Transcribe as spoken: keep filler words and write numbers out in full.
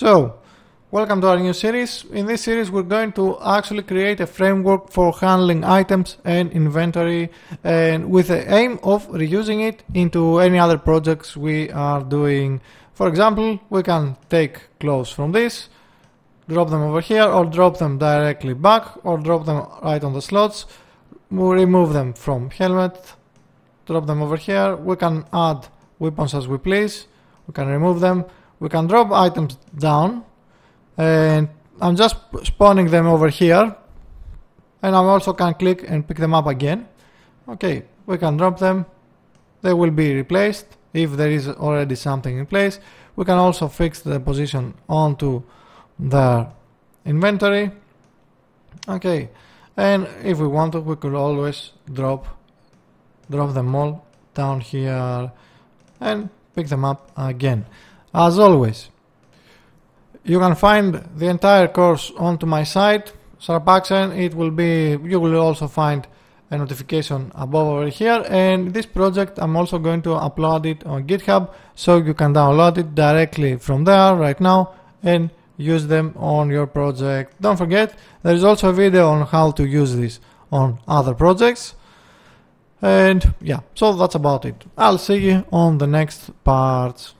So, welcome to our new series. In this series we're going to actually create a framework for handling items and inventory, and with the aim of reusing it into any other projects we are doing. For example, we can take clothes from this, drop them over here, or drop them directly back, or drop them right on the slots. We'll remove them from helmet, drop them over here. We can add weapons as we please, we can remove them, we can drop items down, and I'm just spawning them over here, and I also can click and pick them up again. Okay, we can drop them, they will be replaced if there is already something in place. We can also fix the position onto the inventory. Okay, and if we want to, we could always drop drop them all down here and pick them up again. As always, you can find the entire course onto my site, Sharp Accent. It will be, you will also find a notification above over here, and this project I'm also going to upload it on GitHub, so you can download it directly from there right now and use them on your project. Don't forget, there is also a video on how to use this on other projects. And yeah, so that's about it. I'll see you on the next part.